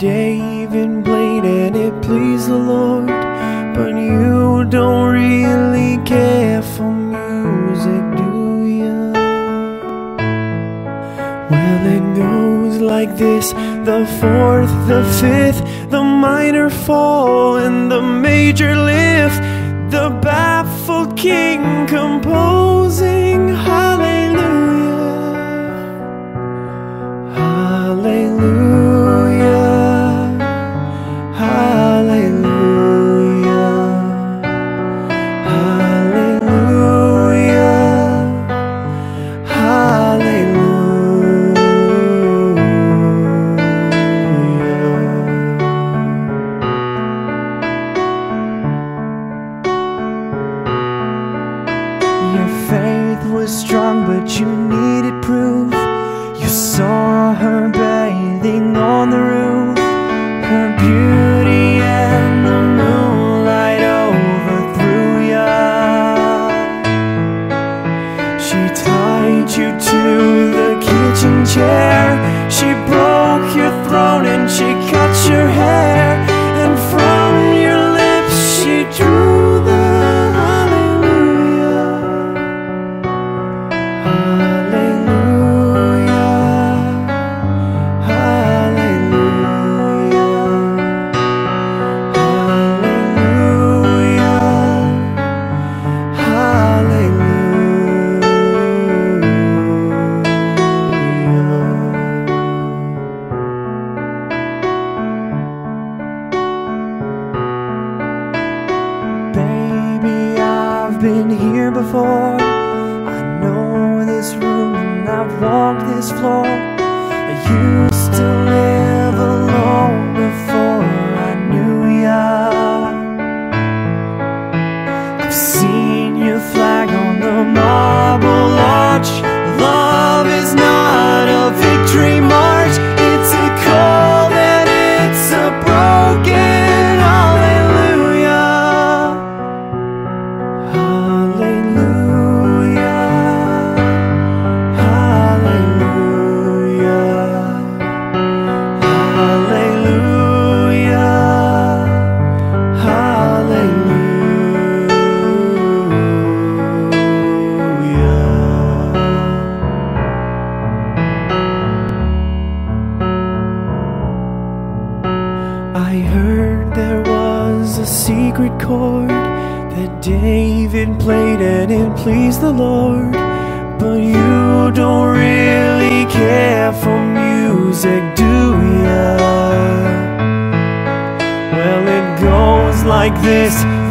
David played and it pleased the Lord, but you don't really care for music, do you? Well, it goes like this: the fourth, the fifth, the minor fall and the major lift, the baffled king composing hallelujah, hallelujah.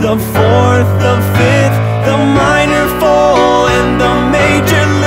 The fourth, the fifth, the minor fall, and the major.